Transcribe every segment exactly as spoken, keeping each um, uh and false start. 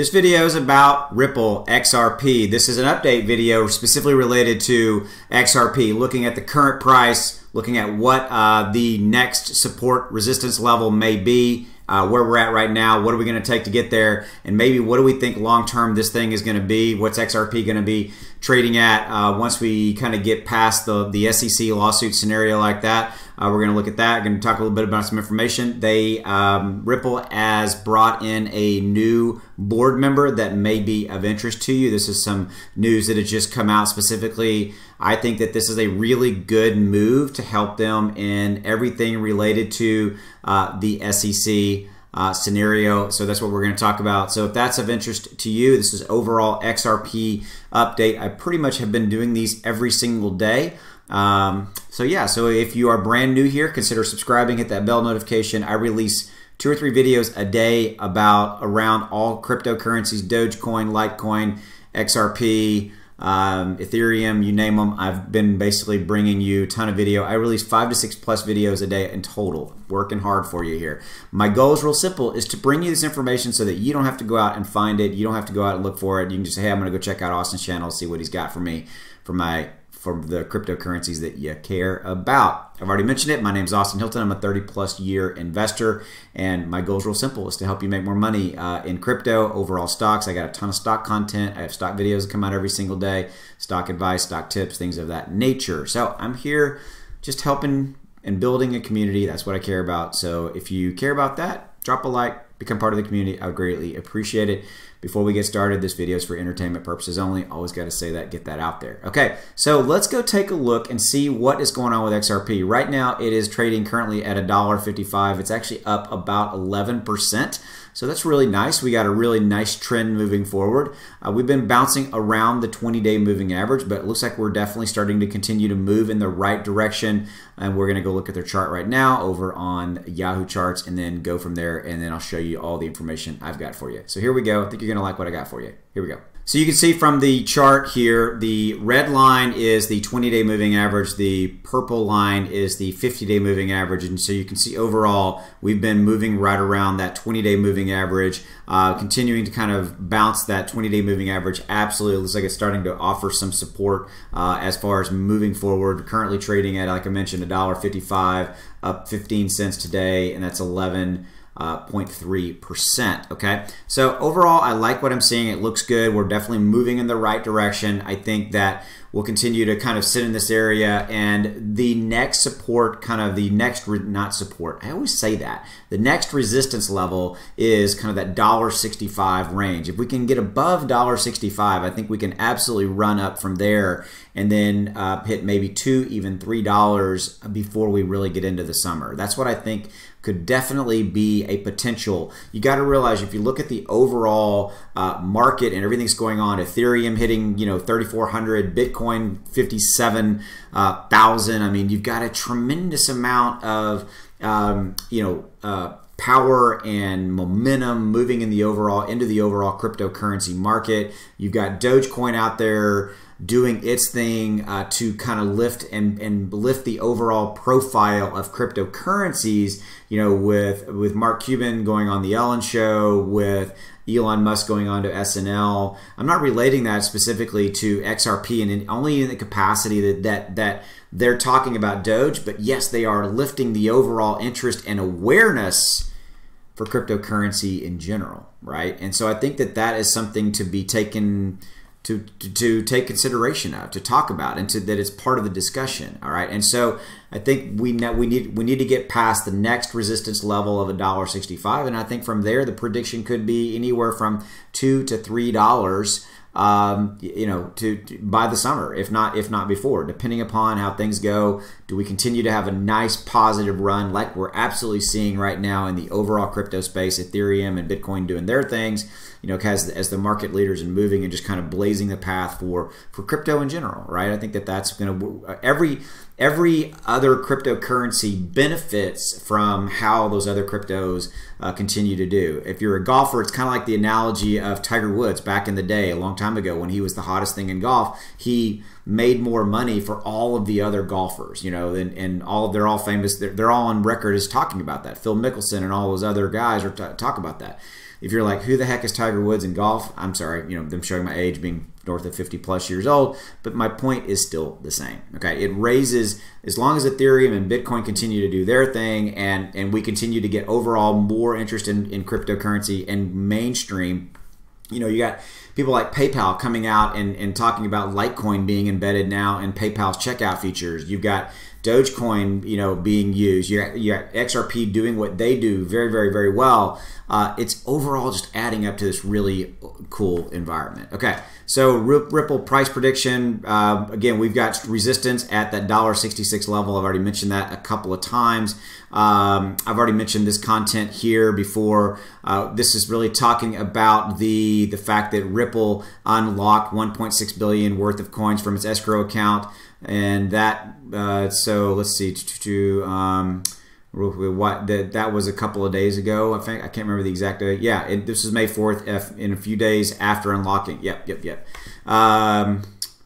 This video is about Ripple X R P. This is an update video specifically related to X R P, looking at the current price, looking at what uh, the next support resistance level may be, uh, where we're at right now, what are we going to take to get there, and maybe what do we think long-term this thing is going to be, what's X R P going to be trading at uh, once we kind of get past the, the S E C lawsuit scenario like that. Uh, we're going to look at that. We're going to talk a little bit about some information. They um, Ripple has brought in a new board member that may be of interest to you. This is some news that has just come out specifically. I think that this is a really good move to help them in everything related to uh, the S E C uh, scenario. So that's what we're going to talk about. So if that's of interest to you, this is overall X R P update. I pretty much have been doing these every single day. Um, so yeah, so if you are brand new here, consider subscribing, hit that bell notification. I release two or three videos a day about around all cryptocurrencies, Dogecoin, Litecoin, X R P, um, Ethereum, you name them. I've been basically bringing you a ton of video. I release five to six plus videos a day in total, working hard for you here. My goal is real simple, is to bring you this information so that you don't have to go out and find it. You don't have to go out and look for it. You can just say, hey, I'm going to go check out Austin's channel, see what he's got for me, for my from the cryptocurrencies that you care about. I've already mentioned it. My name is Austin Hilton. I'm a thirty plus year investor, and my goal is real simple, is to help you make more money uh, in crypto, overall stocks. I got a ton of stock content. I have stock videos that come out every single day, stock advice, stock tips, things of that nature. So I'm here just helping and building a community. That's what I care about. So if you care about that, drop a like. Become part of the community. I would greatly appreciate it. Before we get started, this video is for entertainment purposes only. Always got to say that, get that out there. Okay, so let's go take a look and see what is going on with X R P. Right now, it is trading currently at a dollar fifty-five. It's actually up about eleven percent. So that's really nice. We got a really nice trend moving forward. Uh, we've been bouncing around the twenty day moving average, but it looks like we're definitely starting to continue to move in the right direction. And we're going to go look at their chart right now over on Yahoo Charts and then go from there, and then I'll show you all the information I've got for you. So here we go. I think you're gonna like what I got for you. Here we go. So you can see from the chart here, the red line is the twenty day moving average, the purple line is the fifty day moving average, and so you can see overall we've been moving right around that twenty day moving average, uh, continuing to kind of bounce that twenty day moving average. Absolutely looks like it's starting to offer some support uh, as far as moving forward. Currently trading at, like I mentioned, a dollar fifty-five, up fifteen cents today, and that's eleven. Uh, zero point three percent. Okay, so overall I like what I'm seeing. It looks good. We're definitely moving in the right direction. I think that we'll continue to kind of sit in this area, and the next support, kind of the next re not support, I always say that, the next resistance level is kind of that dollar sixty-five range. If we can get above dollar sixty-five, I think we can absolutely run up from there and then uh, hit maybe two, even three dollars before we really get into the summer. That's what I think could definitely be a potential. You got to realize, if you look at the overall uh, market and everything's going on, Ethereum hitting, you know, thirty-four hundred, Bitcoin fifty-seven thousand. I mean, you've got a tremendous amount of um, you know uh, power and momentum moving in the overall into the overall cryptocurrency market. You've got Dogecoin out there doing its thing uh, to kind of lift and, and lift the overall profile of cryptocurrencies. You know, with with Mark Cuban going on the Ellen Show, with Elon Musk going on to S N L. I'm not relating that specifically to X R P, and in, only in the capacity that, that that they're talking about Doge, but yes, they are lifting the overall interest and awareness for cryptocurrency in general, right? And so I think that that is something to be taken to, to, to take consideration of, to talk about, and to, that it's part of the discussion, all right? And so I think we know, we need we need to get past the next resistance level of a dollar sixty-five, and I think from there the prediction could be anywhere from two to three dollars, um, you know, to, to by the summer, if not if not before, depending upon how things go. Do we continue to have a nice positive run like we're absolutely seeing right now in the overall crypto space? Ethereum and Bitcoin doing their things, you know, as as the market leaders and moving and just kind of blazing the path for for crypto in general, right? I think that that's going to every. Every other cryptocurrency benefits from how those other cryptos uh, continue to do. If you're a golfer, it's kind of like the analogy of Tiger Woods back in the day, a long time ago, when he was the hottest thing in golf. He made more money for all of the other golfers, you know, and, and all they're all famous. They're, they're all on record as talking about that. Phil Mickelson and all those other guys are talk about that. If you're like, who the heck is Tiger Woods in golf? I'm sorry, you know, I'm showing my age being north of fifty plus years old, but my point is still the same. Okay, it raises, as long as Ethereum and Bitcoin continue to do their thing and, and we continue to get overall more interest in, in cryptocurrency and mainstream. You know, you got people like PayPal coming out and, and talking about Litecoin being embedded now in PayPal's checkout features. You've got Dogecoin, you know, being used. You got, you got X R P doing what they do very, very, very well. Uh, it's overall just adding up to this really cool environment. Okay, so Ripple price prediction. Uh, again, we've got resistance at that one dollar sixty-six level. I've already mentioned that a couple of times. Um, I've already mentioned this content here before. Uh, this is really talking about the the fact that Ripple unlocked one point six billion dollars worth of coins from its escrow account, and that. Uh, so let's see. To um, What that that was a couple of days ago. I think I can't remember the exact day. Yeah, it, this is May fourth. In a few days after unlocking. Yep, yep, yep. Um,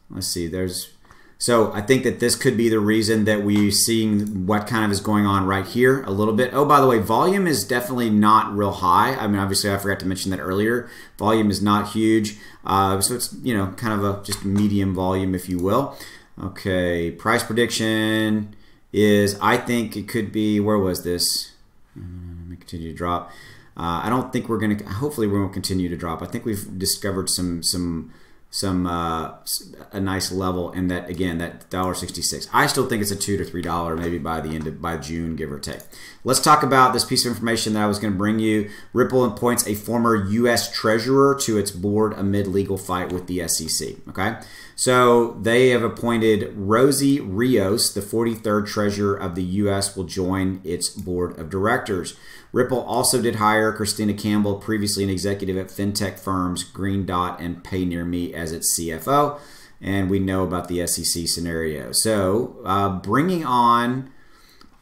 let's see. There's so I think that this could be the reason that we're seeing what kind of is going on right here a little bit. Oh, by the way, volume is definitely not real high. I mean, obviously, I forgot to mention that earlier. Volume is not huge. Uh, so it's you know kind of a just medium volume, if you will. Okay, price prediction. Is I think it could be, where was this? Let me continue to drop. Uh, I don't think we're going to, hopefully we won't continue to drop. I think we've discovered some, some, some, uh, a nice level. And that, again, that one dollar sixty-six, I still think it's a two to three dollars maybe by the end of, by June, give or take. Let's talk about this piece of information that I was going to bring you. Ripple appoints a former U S treasurer to its board amid legal fight with the S E C. Okay. So they have appointed Rosie Rios, the forty-third treasurer of the U S, will join its board of directors. Ripple also did hire Christina Campbell, previously an executive at fintech firms Green Dot and Pay Near Me, as its C F O. And we know about the S E C scenario. So uh, bringing on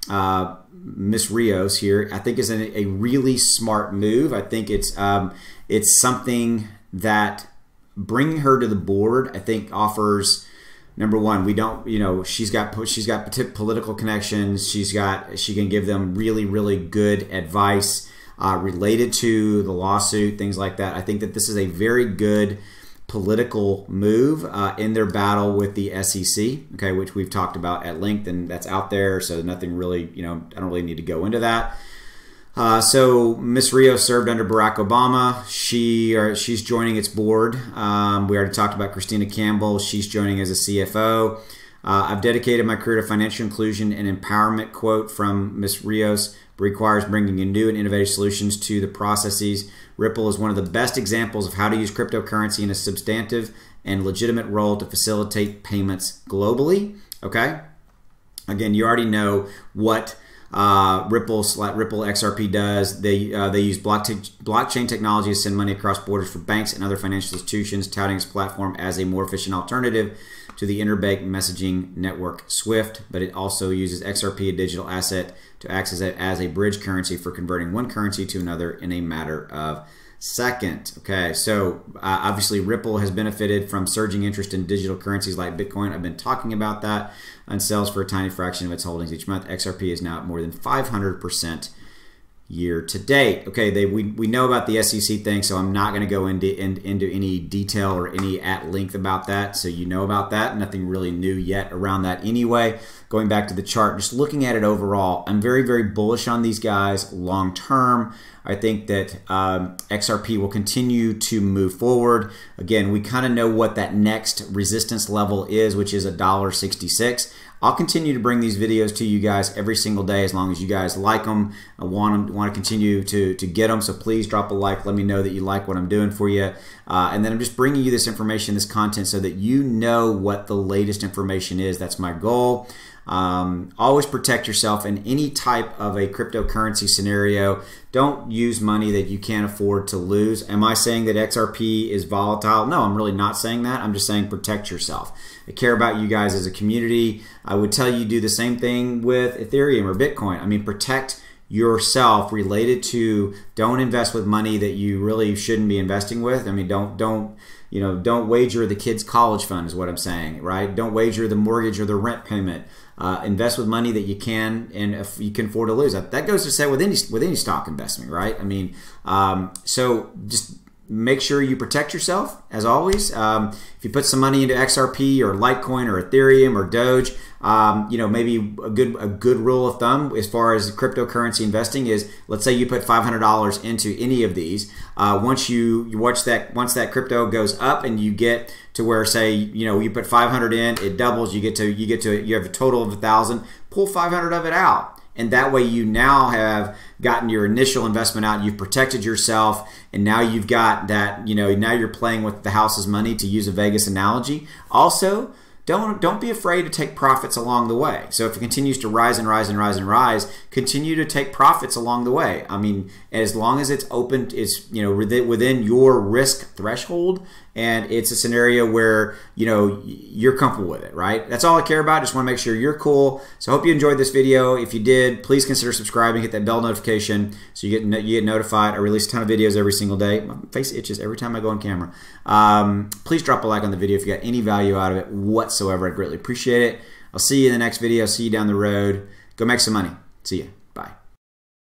uh, Miss Rios here, I think is an, a really smart move. I think it's um, it's something that bringing her to the board, I think, offers, number one, we don't, you know, she's got she's got political connections. She's got she can give them really, really good advice uh, related to the lawsuit, things like that. I think that this is a very good political move uh, in their battle with the S E C, okay, which we've talked about at length, and that's out there. So nothing really, you know, I don't really need to go into that. Uh, so Miss Rios served under Barack Obama. She or she's joining its board. Um, we already talked about Christina Campbell. She's joining as a C F O. Uh, I've dedicated my career to financial inclusion and empowerment. Quote from Miss Rios requires bringing in new and innovative solutions to the processes. Ripple is one of the best examples of how to use cryptocurrency in a substantive and legitimate role to facilitate payments globally. Okay. Again, you already know what. Uh, Ripple, like Ripple X R P does. They uh, they use block te blockchain technology to send money across borders for banks and other financial institutions, touting its platform as a more efficient alternative to the interbank messaging network SWIFT. But it also uses X R P, a digital asset, to access it as a bridge currency for converting one currency to another in a matter of seconds. Okay, so uh, obviously Ripple has benefited from surging interest in digital currencies like Bitcoin. I've been talking about that, and sells for a tiny fraction of its holdings each month. X R P is now at more than five hundred percent year to date. Okay, they we, we know about the S E C thing, so I'm not going to go into in, into any detail or any at length about that. So you know about that. Nothing really new yet around that anyway. Going back to the chart, just looking at it overall, I'm very, very bullish on these guys long term. I think that um, X R P will continue to move forward. Again, we kind of know what that next resistance level is, which is one dollar sixty-six. I'll continue to bring these videos to you guys every single day as long as you guys like them. I want to want to continue to to get them, so please drop a like. Let me know that you like what I'm doing for you. Uh, and then I'm just bringing you this information, this content, so that you know what the latest information is. That's my goal. Um, always protect yourself in any type of a cryptocurrency scenario. Don't use money that you can't afford to lose. Am I saying that X R P is volatile? No, I'm really not saying that. I'm just saying protect yourself. I care about you guys as a community. I would tell you do the same thing with Ethereum or Bitcoin. I mean, protect yourself related to, don't invest with money that you really shouldn't be investing with. I mean, don't don't you know don't wager the kids' college fund is what I'm saying, right? Don't wager the mortgage or the rent payment. Uh, invest with money that you can and if you can afford to lose. That, that goes to say with any with any stock investment, right? I mean, um, so just make sure you protect yourself as always. Um, if you put some money into X R P or Litecoin or Ethereum or Doge, um, you know, maybe a good a good rule of thumb as far as cryptocurrency investing is, let's say you put five hundred dollars into any of these. Uh, once you you watch that once that crypto goes up and you get to where, say, you know, you put five hundred in, it doubles. You get to you get to you have a total of a thousand. Pull five hundred of it out, and that way you now have gotten your initial investment out. You've protected yourself, and now you've got that. You know, now you're playing with the house's money, to use a Vegas analogy. Also, don't don't be afraid to take profits along the way. So if it continues to rise and rise and rise and rise, continue to take profits along the way. I mean, as long as it's open, it's, you know, within your risk threshold, and it's a scenario where, you know, you're comfortable with it, right? That's all I care about. I just want to make sure you're cool. So I hope you enjoyed this video. If you did, please consider subscribing. Hit that bell notification so you get you get notified. I release a ton of videos every single day. My face itches every time I go on camera. Um, please drop a like on the video if you got any value out of it whatsoever. Whatsoever. I greatly appreciate it. I'll see you in the next video. See you down the road. Go make some money. See ya.